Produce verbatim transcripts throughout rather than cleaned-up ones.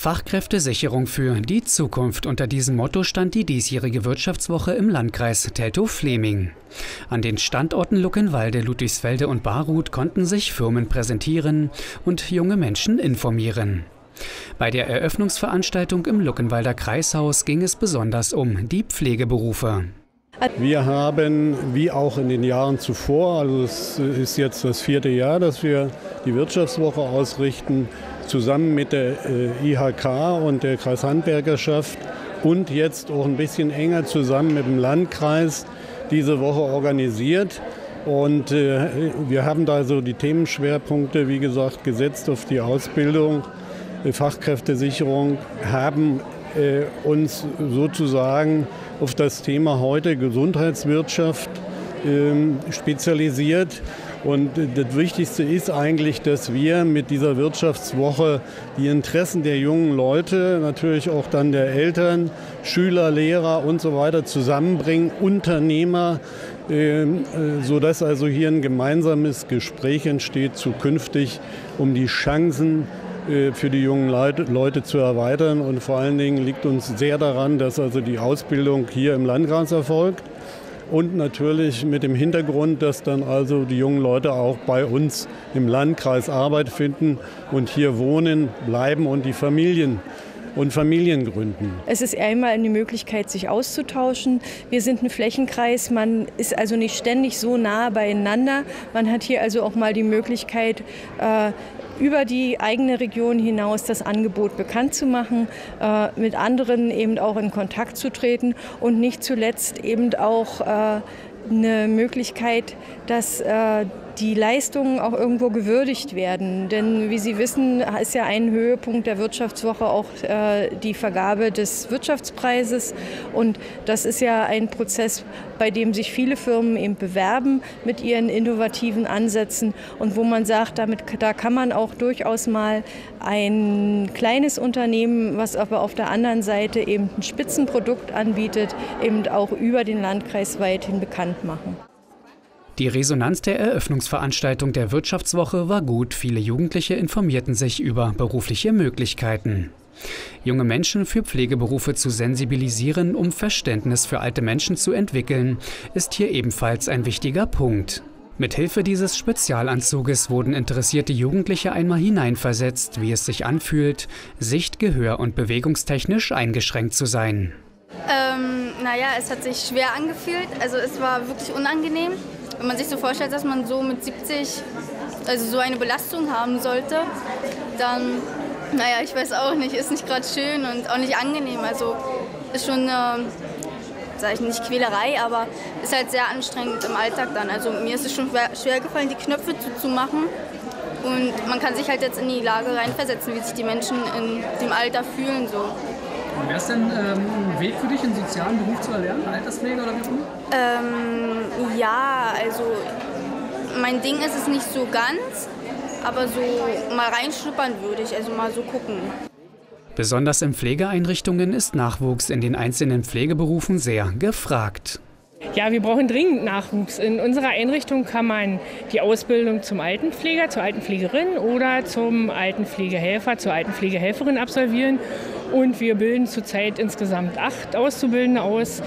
Fachkräftesicherung für die Zukunft. Unter diesem Motto stand die diesjährige Wirtschaftswoche im Landkreis Teltow-Fläming. An den Standorten Luckenwalde, Ludwigsfelde und Baruth konnten sich Firmen präsentieren und junge Menschen informieren. Bei der Eröffnungsveranstaltung im Luckenwalder Kreishaus ging es besonders um die Pflegeberufe. Wir haben, wie auch in den Jahren zuvor, also es ist jetzt das vierte Jahr, dass wir die Wirtschaftswoche ausrichten, zusammen mit der I H K und der Kreishandwerkerschaft und jetzt auch ein bisschen enger zusammen mit dem Landkreis diese Woche organisiert. Und wir haben da so die Themenschwerpunkte, wie gesagt, gesetzt auf die Ausbildung, Fachkräftesicherung, haben uns sozusagen auf das Thema heute Gesundheitswirtschaft ähm, spezialisiert. Und das Wichtigste ist eigentlich, dass wir mit dieser Wirtschaftswoche die Interessen der jungen Leute, natürlich auch dann der Eltern, Schüler, Lehrer und so weiter zusammenbringen, Unternehmer, ähm, äh, sodass also hier ein gemeinsames Gespräch entsteht zukünftig, um die Chancen für die jungen Leute zu erweitern. Und vor allen Dingen liegt uns sehr daran, dass also die Ausbildung hier im Landkreis erfolgt und natürlich mit dem Hintergrund, dass dann also die jungen Leute auch bei uns im Landkreis Arbeit finden und hier wohnen, bleiben und die Familien und Familien gründen. Es ist einmal eine Möglichkeit, sich auszutauschen. Wir sind ein Flächenkreis, man ist also nicht ständig so nah beieinander. Man hat hier also auch mal die Möglichkeit, äh, über die eigene Region hinaus das Angebot bekannt zu machen, äh, mit anderen eben auch in Kontakt zu treten und nicht zuletzt eben auch äh, eine Möglichkeit, dass äh, die Leistungen auch irgendwo gewürdigt werden. Denn wie Sie wissen, ist ja ein Höhepunkt der Wirtschaftswoche auch äh, die Vergabe des Wirtschaftspreises. Und das ist ja ein Prozess, bei dem sich viele Firmen eben bewerben mit ihren innovativen Ansätzen und wo man sagt, damit, da kann man auch durchaus mal ein kleines Unternehmen, was aber auf der anderen Seite eben ein Spitzenprodukt anbietet, eben auch über den Landkreis weit hin bekannt machen. Die Resonanz der Eröffnungsveranstaltung der Wirtschaftswoche war gut. Viele Jugendliche informierten sich über berufliche Möglichkeiten. Junge Menschen für Pflegeberufe zu sensibilisieren, um Verständnis für alte Menschen zu entwickeln, ist hier ebenfalls ein wichtiger Punkt. Mithilfe dieses Spezialanzuges wurden interessierte Jugendliche einmal hineinversetzt, wie es sich anfühlt, sicht-, gehör- und bewegungstechnisch eingeschränkt zu sein. Ähm, naja, es hat sich schwer angefühlt. Also es war wirklich unangenehm. Wenn man sich so vorstellt, dass man so mit siebzig also so eine Belastung haben sollte, dann, naja, ich weiß auch nicht, ist nicht gerade schön und auch nicht angenehm. Also ist schon eine, sag ich nicht Quälerei, aber ist halt sehr anstrengend im Alltag dann. Also mir ist es schon schwer gefallen, die Knöpfe zuzumachen. Und man kann sich halt jetzt in die Lage reinversetzen, wie sich die Menschen in dem Alter fühlen. So. Und wäre es denn ähm, ein Weg für dich, einen sozialen Beruf zu erlernen, Alterspflege oder wie auch ähm, ja, also mein Ding ist es nicht so ganz, aber so mal reinschnuppern würde ich, also mal so gucken. Besonders in Pflegeeinrichtungen ist Nachwuchs in den einzelnen Pflegeberufen sehr gefragt. Ja, wir brauchen dringend Nachwuchs. In unserer Einrichtung kann man die Ausbildung zum Altenpfleger, zur Altenpflegerin oder zum Altenpflegehelfer, zur Altenpflegehelferin absolvieren. Und wir bilden zurzeit insgesamt acht Auszubildende aus,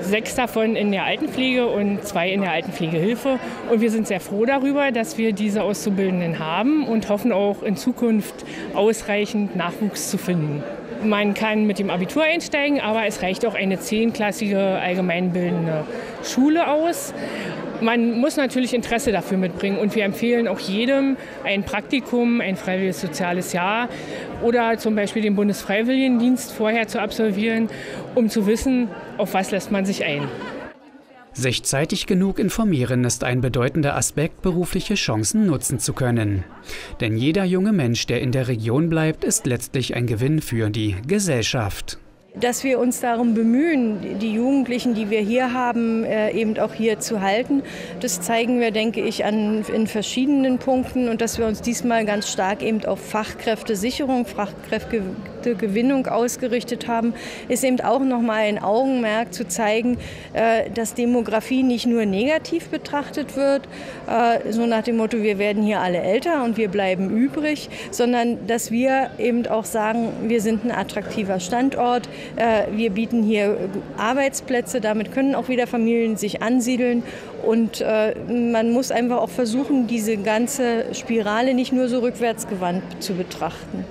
sechs davon in der Altenpflege und zwei in der Altenpflegehilfe. Und wir sind sehr froh darüber, dass wir diese Auszubildenden haben und hoffen auch in Zukunft ausreichend Nachwuchs zu finden. Man kann mit dem Abitur einsteigen, aber es reicht auch eine zehnklassige allgemeinbildende Schule aus. Man muss natürlich Interesse dafür mitbringen und wir empfehlen auch jedem ein Praktikum, ein freiwilliges soziales Jahr oder zum Beispiel den Bundesfreiwilligendienst vorher zu absolvieren, um zu wissen, auf was lässt man sich ein. Sich zeitig genug informieren ist ein bedeutender Aspekt, berufliche Chancen nutzen zu können. Denn jeder junge Mensch, der in der Region bleibt, ist letztlich ein Gewinn für die Gesellschaft. Dass wir uns darum bemühen, die Jugendlichen, die wir hier haben, eben auch hier zu halten, das zeigen wir, denke ich, an, in verschiedenen Punkten. Und dass wir uns diesmal ganz stark eben auf Fachkräftesicherung, Fachkräfte Gewinnung ausgerichtet haben, ist eben auch nochmal ein Augenmerk zu zeigen, dass Demografie nicht nur negativ betrachtet wird, so nach dem Motto, wir werden hier alle älter und wir bleiben übrig, sondern dass wir eben auch sagen, wir sind ein attraktiver Standort, wir bieten hier Arbeitsplätze, damit können auch wieder Familien sich ansiedeln und man muss einfach auch versuchen, diese ganze Spirale nicht nur so rückwärtsgewandt zu betrachten.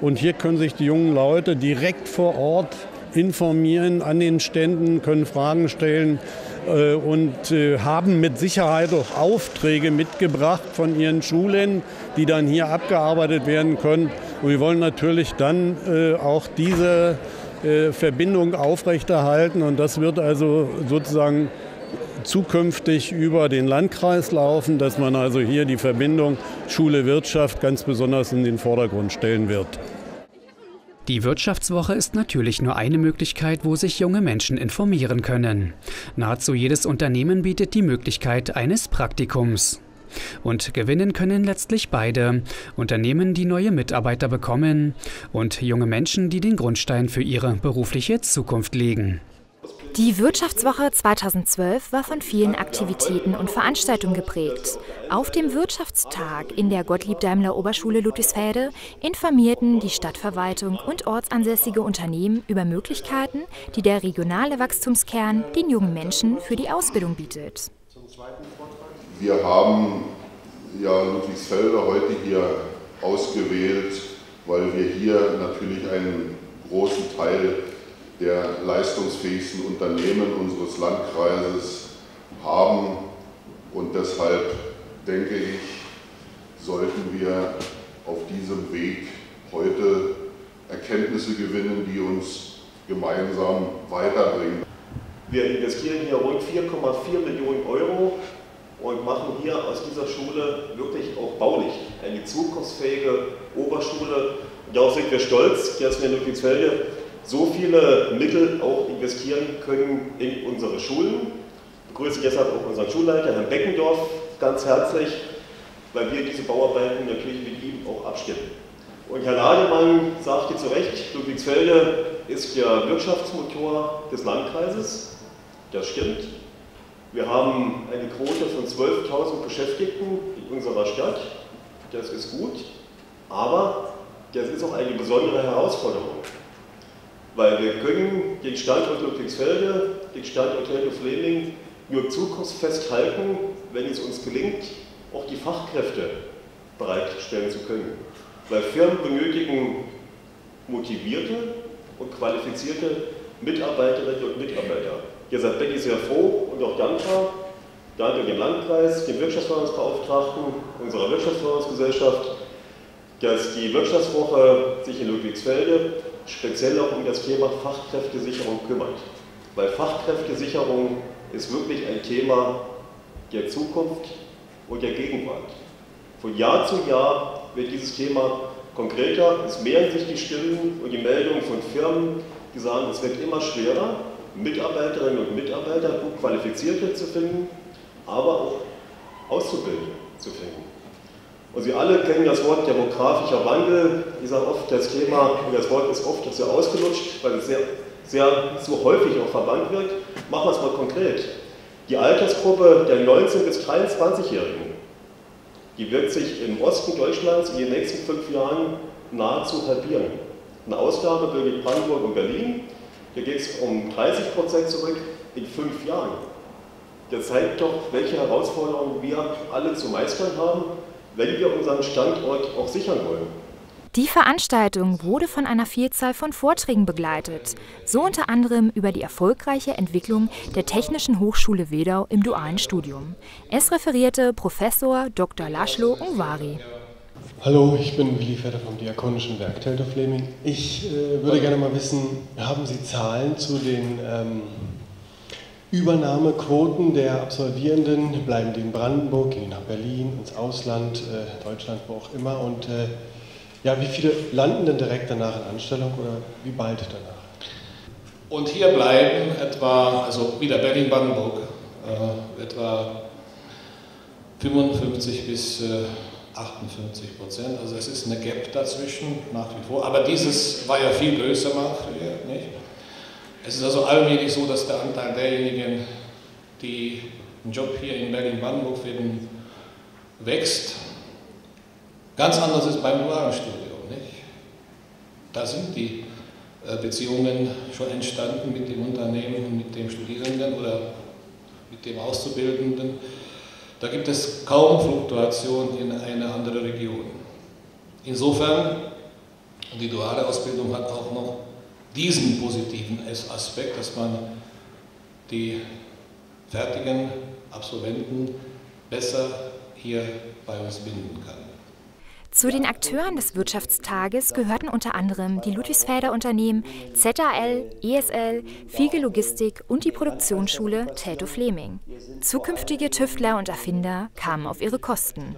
Und hier können sich die jungen Leute direkt vor Ort informieren, an den Ständen, können Fragen stellen äh, und äh, haben mit Sicherheit auch Aufträge mitgebracht von ihren Schulen, die dann hier abgearbeitet werden können. Und wir wollen natürlich dann äh, auch diese äh, Verbindung aufrechterhalten. Und das wird also sozusagen zukünftig über den Landkreis laufen, dass man also hier die Verbindung Schule-Wirtschaft ganz besonders in den Vordergrund stellen wird. Die Wirtschaftswoche ist natürlich nur eine Möglichkeit, wo sich junge Menschen informieren können. Nahezu jedes Unternehmen bietet die Möglichkeit eines Praktikums. Und gewinnen können letztlich beide: Unternehmen, die neue Mitarbeiter bekommen, und junge Menschen, die den Grundstein für ihre berufliche Zukunft legen. Die Wirtschaftswoche zweitausendzwölf war von vielen Aktivitäten und Veranstaltungen geprägt. Auf dem Wirtschaftstag in der Gottlieb-Daimler-Oberschule Ludwigsfelde informierten die Stadtverwaltung und ortsansässige Unternehmen über Möglichkeiten, die der regionale Wachstumskern den jungen Menschen für die Ausbildung bietet. Wir haben ja Ludwigsfelde heute hier ausgewählt, weil wir hier natürlich einen großen Teil der leistungsfähigsten Unternehmen unseres Landkreises haben. Und deshalb denke ich, sollten wir auf diesem Weg heute Erkenntnisse gewinnen, die uns gemeinsam weiterbringen. Wir investieren hier rund vier Komma vier Millionen Euro und machen hier aus dieser Schule wirklich auch baulich eine zukunftsfähige Oberschule. Und darauf sind wir stolz, dass wir in Ludwigsfelde so viele Mittel auch investieren können in unsere Schulen. Ich begrüße deshalb auch unseren Schulleiter, Herrn Beckendorf, ganz herzlich, weil wir diese Bauarbeiten natürlich mit ihm auch abstimmen. Und Herr Lademann sagte zu Recht, Ludwigsfelde ist der Wirtschaftsmotor des Landkreises. Das stimmt. Wir haben eine Quote von zwölftausend Beschäftigten in unserer Stadt. Das ist gut, aber das ist auch eine besondere Herausforderung. Weil wir können den Standort Ludwigsfelde, den Standort Teltow-Fläming nur zukunftsfest halten, wenn es uns gelingt, auch die Fachkräfte bereitstellen zu können. Weil Firmen benötigen motivierte und qualifizierte Mitarbeiterinnen und Mitarbeiter. Hier seid Betty sehr froh und auch dankbar. Danke dem Landkreis, dem Wirtschaftsförderungsbeauftragten, unserer Wirtschaftsförderungsgesellschaft, dass die Wirtschaftswoche sich in Ludwigsfelde speziell auch um das Thema Fachkräftesicherung kümmert. Weil Fachkräftesicherung ist wirklich ein Thema der Zukunft und der Gegenwart. Von Jahr zu Jahr wird dieses Thema konkreter, es mehren sich die Stimmen und die Meldungen von Firmen, die sagen, es wird immer schwerer, Mitarbeiterinnen und Mitarbeiter, gut Qualifizierte zu finden, aber auch Auszubildende zu finden. Und Sie alle kennen das Wort demografischer Wandel. Ich sage oft, das Thema, und das Wort ist oft sehr ausgelutscht, weil es sehr, sehr zu häufig auch verwandt wird. Machen wir es mal konkret. Die Altersgruppe der neunzehn- bis dreiundzwanzigjährigen, die wird sich im Osten Deutschlands in den nächsten fünf Jahren nahezu halbieren. Eine Ausnahme bildet Brandenburg und Berlin. Hier geht es um dreißig Prozent zurück in fünf Jahren. Das zeigt doch, welche Herausforderungen wir alle zu meistern haben, wenn wir unseren Standort auch sichern wollen. Die Veranstaltung wurde von einer Vielzahl von Vorträgen begleitet, so unter anderem über die erfolgreiche Entwicklung der Technischen Hochschule Wedau im dualen Studium. Es referierte Professor Doktor László Ungvari. Hallo, ich bin Willi Vetter vom Diakonischen Werk Teltow-Fläming. Ich äh, würde gerne mal wissen, haben Sie Zahlen zu den ähm, Übernahmequoten der Absolvierenden? Bleiben die in Brandenburg, gehen nach Berlin, ins Ausland, äh, Deutschland, wo auch immer? Und äh, ja, wie viele landen denn direkt danach in Anstellung oder wie bald danach? Und hier bleiben etwa, also wieder Berlin-Brandenburg, äh, etwa fünfundfünfzig bis äh, achtundfünfzig Prozent. Also es ist eine Gap dazwischen nach wie vor. Aber dieses war ja viel größer, nicht? Es ist also allmählich so, dass der Anteil derjenigen, die einen Job hier in Berlin-Brandenburg finden, wächst. Ganz anders ist beim dualen Studium, nicht? Da sind die Beziehungen schon entstanden mit dem Unternehmen und mit dem Studierenden oder mit dem Auszubildenden. Da gibt es kaum Fluktuation in eine andere Region. Insofern, die duale Ausbildung hat auch noch diesen positiven Aspekt, dass man die fertigen Absolventen besser hier bei uns binden kann. Zu den Akteuren des Wirtschaftstages gehörten unter anderem die Ludwigsfelder Unternehmen Z A L, E S L, Fiegel Logistik und die Produktionsschule Teltow-Fleming. Zukünftige Tüftler und Erfinder kamen auf ihre Kosten.